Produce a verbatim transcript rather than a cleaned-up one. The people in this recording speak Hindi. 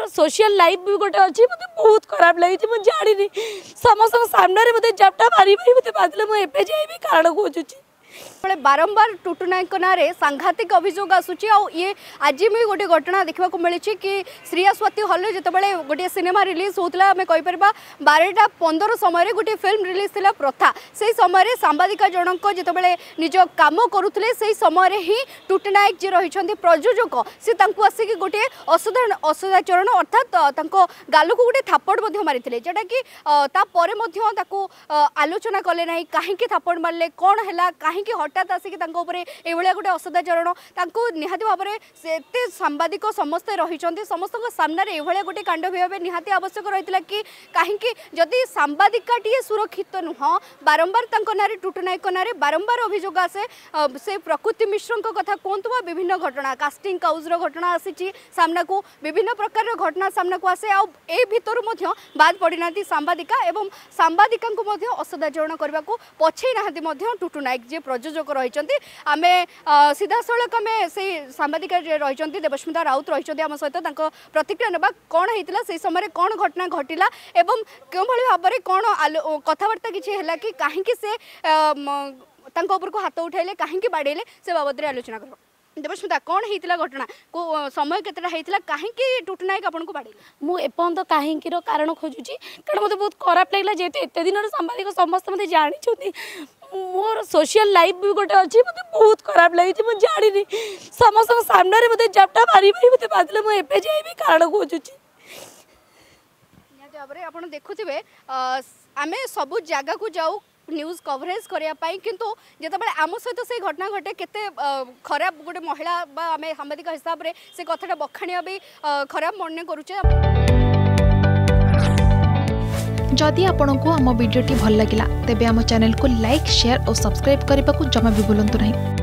मोर सोशल लाइफ भी गोटे अच्छी मत बहुत खराब लगे मुझे जानी समस्त सामने मतलब जाप्टा मारे मत बाधले मुझे एवं कारण खोजुची बारंबार टुटु नायक ना सांघातिक अभियोग आसूची ये आज भी गोटे घटना देखा मिली कि श्रीयास्वती हल में जितेबाला गोटे सिनेमा रिलीज होता आम कहीपर बारटा पंदर समय गोटे फिल्म रिलीज था प्रथा से समय सांबादिका जनक जितेबाला निज कम करुले से समय ही टुटु नायक जी रही प्रयोजक सी आसिक गोटे असधारण असदाचरण अर्थात गाल को गोटे थापड़ मारी जोटा कि आलोचना कले ना कहीं थापड़ मारे कौन है कहीं हठात आसिक गोटे असदाचरण निहाती भाव में से सांबादिक समस्ते रही समस्त सामने ये गोटे कांड भाव निहाती आवश्यक रही कि कहीं जदि सांबादिकाटे सुरक्षित नुह बारंबार ना टुटु नायक ना बारंबार अभियोग आसे से प्रकृति मिश्र कथा कहतु विभिन्न घटना कास्टिंग काउज्र घटना आसी को विभिन्न प्रकार घटना सामना को आसे आ भर बाद पड़ ना सांबादिका एवं सांबादिका असदाचरण करने को पछे ना टुटु नायक जी प्रयोजक रही आम सीधा सड़क आम से सांबादिका रही देवस्मिता राउत रही आम सहित प्रतिक्रिया ना कौन होता से समय कौन घटना घटला एवं क्यों भाव में कौन कथबार्ता किसी है कि कहीं से को हाथ उठाइले कहीं बाड़ेले से बाबद आलोचना कर देवस्मिता कौन होता घटना को समय केतेटा होता कहीं टुटु नायक आपन को बाड़े मुझे एपर्त कहीं कारण खोजुची कारण मतलब बहुत खराब लगला जेहेतु एत दिन सांबादिक समस्त मत जानी मोर सोशल लाइफ भी गोटे अच्छी मतलब बहुत खराब लगे मुझे जानी समस्त सामने मतलब जाप्टा मारे मत बाधले मुझे एवं कारण खोजुची निहत देखुवे आम सब जगह को जाऊ न्यूज कवरेज करने किंतु जितेबाला आम सहित से घटना घटे केते खराब गोटे महिला आम सांबादिक हिसाब रे से कथाटा बखाणिया भी खराब मने करूचे। जदि आपंको आम भिड्टे भल लगा तेब आम चैनल को लाइक शेयर और सब्सक्राइब करने को जमा भी भूलु नहीं।